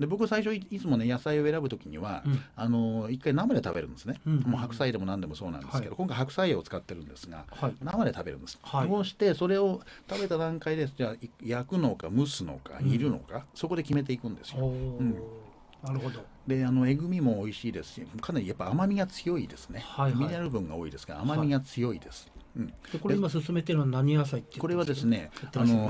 で僕最初いつもね野菜を選ぶ時には、うん、一回生で食べるんですね、うん、もう白菜でも何でもそうなんですけど、はい、今回白菜を使ってるんですが、はい、生で食べるんです、はい、こうしてそれを食べた段階でじゃあ焼くのか蒸すのか煮るのか、うん、そこで決めていくんですよ。うん、なるほど。でえぐみも美味しいですし、かなりやっぱ甘みが強いですね、はいはい、ミネラル分が多いですから甘みが強いです、はいうん、でこれ今進めてるのは何野菜っていうこれはですね、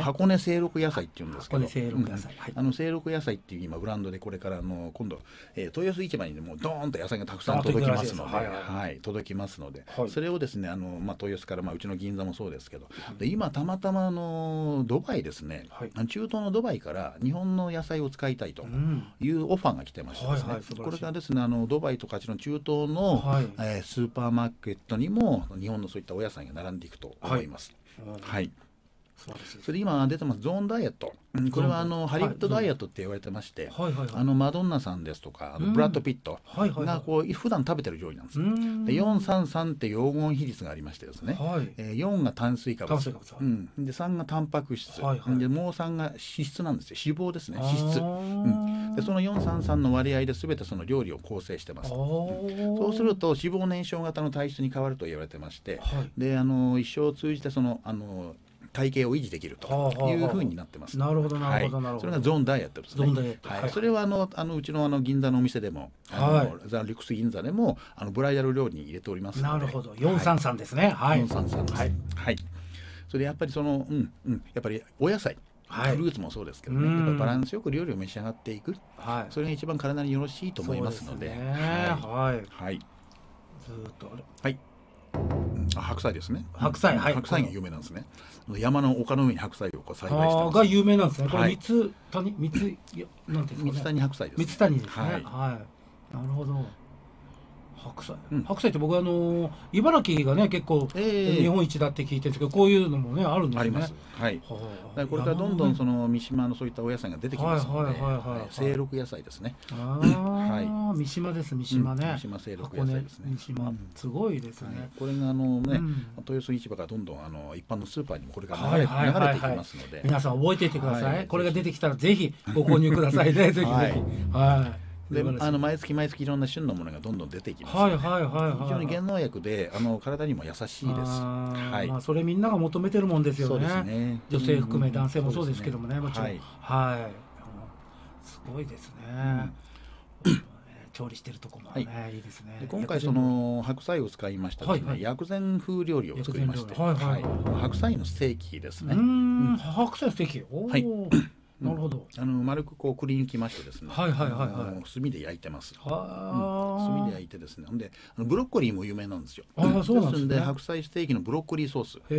箱根清六野菜っていうんですけど、清六野菜っていう今ブランドでこれから今度豊洲市場にもうドーンと野菜がたくさん届きますので、はい届きますので、それをですね豊洲からうちの銀座もそうですけど、今たまたまドバイですね、中東のドバイから日本の野菜を使いたいというオファーが来てましてですね、これからですねドバイとか中東のスーパーマーケットにも日本のそういったお野菜が並んでいくと思います。はい。それで今出てますゾーンダイエット、これはハリウッドダイエットって言われてまして、マドンナさんですとかブラッド・ピットが普段食べてる料理なんです。433って黄金比率がありましてですね、4が炭水化物で3がタンパク質でもう3が脂質なんですよ、脂肪ですね、脂質。その433の割合で全てその料理を構成してます。そうすると脂肪燃焼型の体質に変わると言われてまして、一生を通じてその体型を維持できるというふうになってます。なるほどなるほど。それがゾーンダイエットですね。それはうちの銀座のお店でもザ・リュクス銀座でもブライダル料理に入れておりますので。なるほど。433ですね。433です。はい。それでやっぱりやっぱりお野菜。フルーツもそうですけどね、やっぱバランスよく料理を召し上がっていく。それが一番体によろしいと思いますので。はい。ずっとはい。白菜ですね。白菜、白菜が有名なんですね。山の丘の上に白菜をこう栽培してます。が有名なんですね。これ三谷白菜です。三谷ですね。はい。なるほど。白菜。白菜って僕茨城がね結構日本一だって聞いてるんですけど、こういうのもねあるんですね。あります。はい。これからどんどん三島のそういったお野菜が出てきますので、清六野菜ですね。はい。三島です。三島ね。三島清六野菜ですね。三島すごいですね。これがね豊洲市場からどんどん一般のスーパーにもこれから流れていきますので、皆さん覚えていてください。これが出てきたらぜひご購入くださいね。ぜひぜひ。はい。で毎月毎月いろんな旬のものがどんどん出てきます。非常に減農薬で体にも優しいです。まあそれみんなが求めてるもんですよね。女性含め男性もそうですけどもね、もちろん。はい。すごいですね。調理してるとこもねいいですね。今回白菜を使いました薬膳風料理を作りまして、白菜のステーキですね。白菜ステーキ。はい。なるほど。丸くこうくり抜きましてですね、炭で焼いてます。炭で焼いてですね、でブロッコリーも有名なんですよ。ですんで白菜ステーキのブロッコリーソース、ブ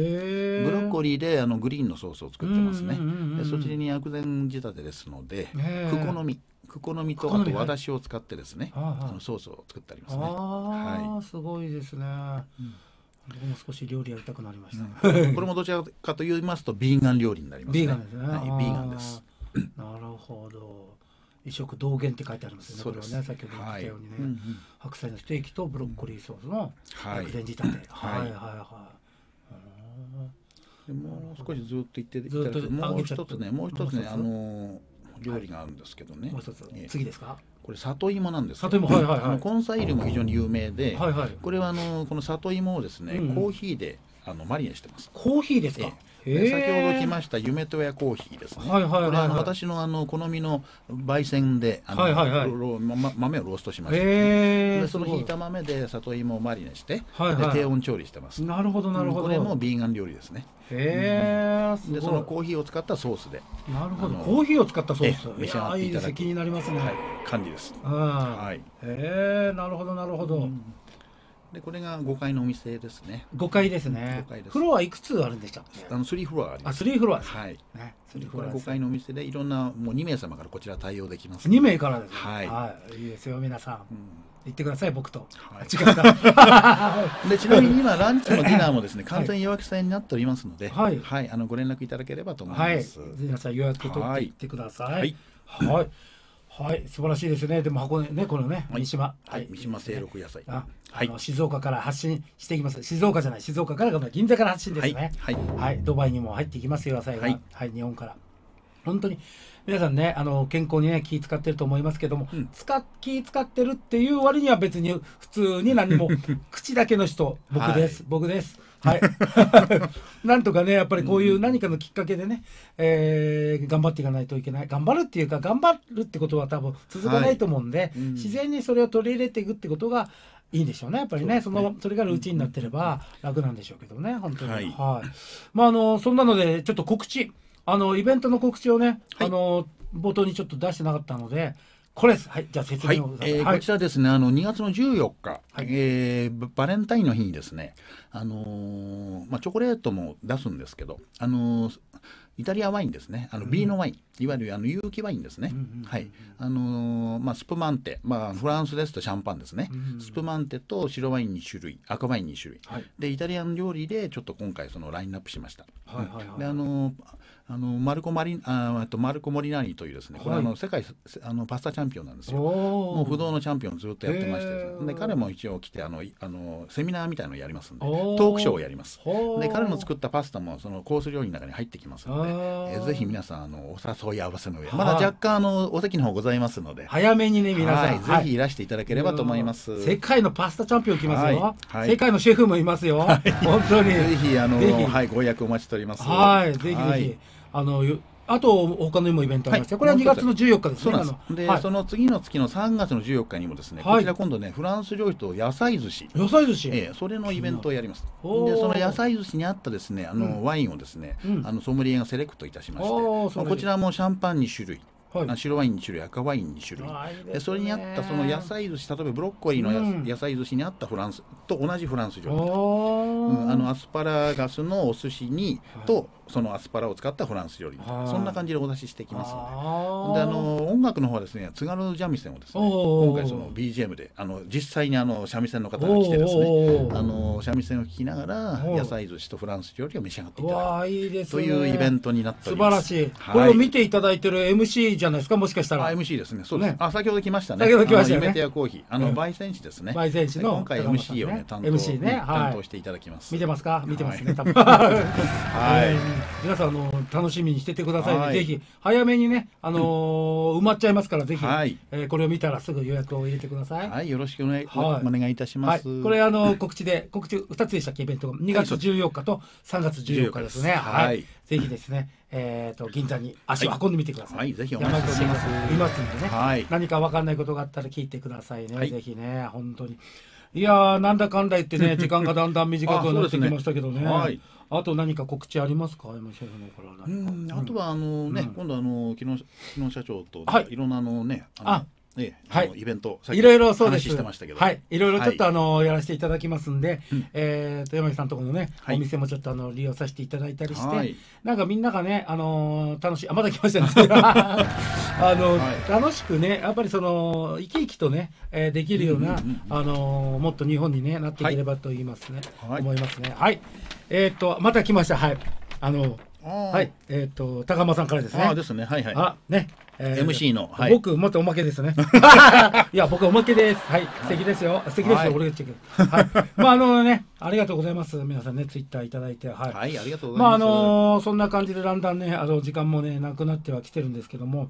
ロッコリーでグリーンのソースを作ってますね。そちらに薬膳仕立てですので、クコの実とあと和だしを使ってですねソースを作ってありますね。すごいですね。僕も少し料理やりたくなりました。これもどちらかと言いますとビーガン料理になりますね。ビーガンですね。ビーガンです。なるほど。一食同源って書いてありますよね。そうですね。先ほど言ったようにね、白菜のステーキとブロッコリーソースの薬膳仕立て。もう少しずっと言っていただいて、もう一つね料理があるんですけどね。次ですか。これ里芋なんです。里芋、根菜入りも非常に有名で、これはこの里芋をですね、コーヒーでマリネしてます。コーヒーですか。先ほど来ました夢とやコーヒーですね。これ私の好みの焙煎で豆をローストしました。そのひいた豆で里芋をマリネして低温調理してます。なるほどなるほど。これもビーガン料理ですね。でそのコーヒーを使ったソースで。なるほど。コーヒーを使ったソース。召し上がっていただく。気になりますね。感じです。はい。なるほどなるほど。でこれが5階のお店ですね。5階ですね。フロアいくつあるんでしたっけ？3フロアあります。3フロア。はい。これ5階のお店でいろんなもう2名様からこちら対応できます。2名からです。はい。いいですよ皆さん。行ってください僕と。違った。でちなみに今ランチもディナーもですね完全予約制になっておりますので、はいご連絡いただければと思います。皆さん予約取っていってください。はい。はい、素晴らしいですね。でも箱根ね、このね、三島、三島清六野菜、静岡から発信していきます。静岡じゃない、静岡から銀座から発信ですね。はい、ドバイにも入っていきますよ、野菜が。はい、日本から。本当に皆さんね、健康にね、気使ってると思いますけども、うん、気使ってるっていう割には別に普通に何も口だけの人、僕です、はい、僕です。はい。なんとかね、やっぱりこういう何かのきっかけでね、頑張っていかないといけない。頑張るっていうか、頑張るってことは多分続かないと思うんで、はい、うん、自然にそれを取り入れていくってことがいいんでしょうね。やっぱりね、それがルーチンになってれば楽なんでしょうけどね、本当に。はい。はい、まあ、そんなので、ちょっと告知。イベントの告知をね、はい、冒頭にちょっと出してなかったので、これです。はい、じゃあ説明をください。こちらですね、2月の14日、はい、バレンタインの日にですね、まあ、チョコレートも出すんですけど、イタリアワインですね、ビーノワイン、うん、いわゆる有機ワインですね、はい、まあ、スプマンテ、まあ、フランスですとシャンパンですね、うん、スプマンテと白ワイン2種類、赤ワイン2種類、はい、でイタリアン料理でちょっと今回そのラインナップしました。でマルコ・モリナリというですね、これ世界パスタチャンピオンなんですよ。もう不動のチャンピオンずっとやってましてですね、で彼も一応来てセミナーみたいなのをやりますんで、トークショーをやります。で彼の作ったパスタもそのコース料理の中に入ってきますので、ぜひ皆さんお誘い合わせの上、まだ若干お席の方ございますので、早めにね皆さんぜひいらしていただければと思います。世界のパスタチャンピオン来ますよ。世界のシェフもいますよ。本当にぜひご予約お待ちしております。はい、ぜひぜひあと他のイベントありました。これは2月の14日ですね。で、その次の月の3月の14日にもですね、こちら今度ね、フランス料理と野菜寿司。野菜寿司。それのイベントをやります。で、その野菜寿司にあったですね、ワインをですね、ソムリエがセレクトいたしまして、こちらもシャンパン2種類。白ワイン2種類、赤ワイン2種類、それに合ったその野菜寿司、例えばブロッコリーの野菜寿司に合ったフランスと同じフランス料理、アスパラガスのお寿司にとそのアスパラを使ったフランス料理、そんな感じでお出ししていきますので、音楽の方はですね、津軽三味線をですね、今回その BGM で実際に三味線の方が来てですね、三味線を聴きながら野菜寿司とフランス料理を召し上がっていただくというイベントになっております。素晴らしい。これを見ていただいてる MC じゃないですか、もしかしたら。MC ですね。そうですね。先ほど来ましたね。先ほど来ましたね。イメテアコーヒー、焙煎士ですね。焙煎士の今回 MC をね担当していただきます。見てますか？見てますね。多分。はい。皆さん楽しみにしててください。ぜひ早めにね埋まっちゃいますからぜひこれを見たらすぐ予約を入れてください。はい。よろしくお願いいたします。これ告知2つでしたっけイベントが2月14日と3月14日ですね。はい。ぜひですね。銀座に足を運んでみてください。ぜひお待ちしています。いますんでね。はい、何か分かんないことがあったら聞いてくださいね。はい、ぜひね、本当に。いやー、なんだかんだ言ってね、時間がだんだん短くなってきましたけどね。あと何か告知ありますか？あとはね、今度木野社長といろんなね。イベントいろいろそうです。はい、いろいろちょっとやらせていただきますんで、山木さんとこのねお店もちょっと利用させていただいたりして、なんかみんながね楽しい、まだ来ましたね、楽しくねやっぱり生き生きとねできるようなもっと日本にねなっていければと思いますね。はい、また来ました。はい、はい、高浜さんからですね。あ、ですね。はいはい。あ、ね。MC の。僕、またおまけですね。いや、僕おまけです。はい。素敵ですよ。素敵ですよ。俺がチェック。はい。まあ、ね、ありがとうございます。皆さんね、ツイッターいただいて。はい。はい、ありがとうございます。まあ、そんな感じでだんだんね、時間もね、なくなってはきてるんですけども、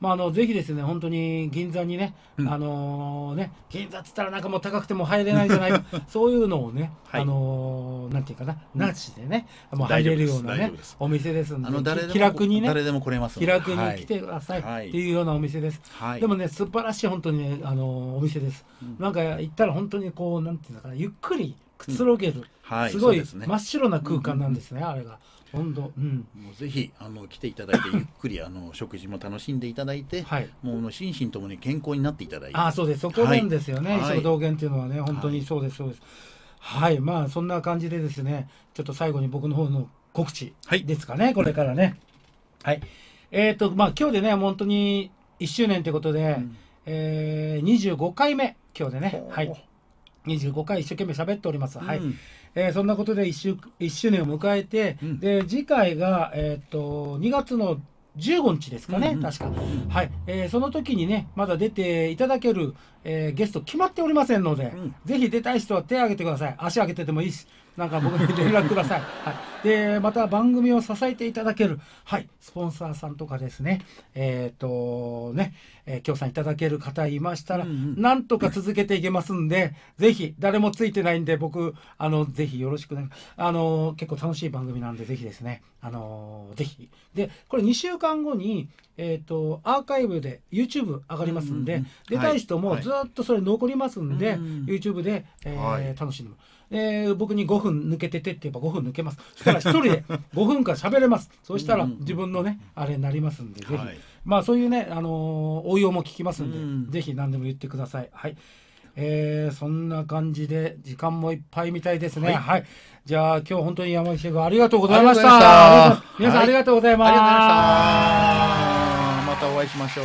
まあ、ぜひですね、本当に銀座にね、銀座って言ったらなんかもう高くても入れないじゃないか、そういうのをね、なんていうかな、なしでね、もう入れるようなね、お店ですんで、気楽にね、誰でも来れます。気楽に来てくださいっていうようなお店です。でもね、素晴らしい本当にね、お店です。なんか行ったら本当にこう、なんていうのかな、ゆっくりくつろげる、すごい真っ白な空間なんですね、あれが。本当、うん、もうぜひ来ていただいてゆっくり食事も楽しんでいただいて、はい、もう心身ともに健康になっていただいて、あ、そうです、そこなんですよね、はい、道元っていうのはね、本当にそうです、そうです。はい、まあそんな感じでですね、ちょっと最後に僕の方の告知ですかね、はい、これからね、はい、まあ今日でね、本当に1周年ということで、うん、25回目今日でね、はい。25回一生懸命喋っております。はい。そんなことで1周年を迎えて、うん、で次回が2月の15日ですかね、確か。はい。その時にね、まだ出ていただける、ゲスト決まっておりませんので、ぜひ出たい人は手を挙げてください。足を挙げててもいいし、なんか僕に連絡ください。はい、で、また番組を支えていただける、はい、スポンサーさんとかですね、協賛いただける方いましたら、なんとか続けていけますんで、ぜひ、誰もついてないんで、僕、ぜひよろしくね、結構楽しい番組なんで、ぜひですね、ぜひ。で、これ2週間後に、アーカイブで YouTube 上がりますんで、出たい人もずっとそれ残りますんで、YouTube で楽しんでも僕に5分抜けてって言えば5分抜けます。そしたら一人で5分間喋れます。そうしたら自分のね、あれになりますんで、ぜひ。まあそういうね、応用も聞きますんで、ぜひ何でも言ってください。はい。そんな感じで時間もいっぱいみたいですね。はい。じゃあ今日本当に山口シェフありがとうございました。皆さんありがとうございます。またお会いしましょう。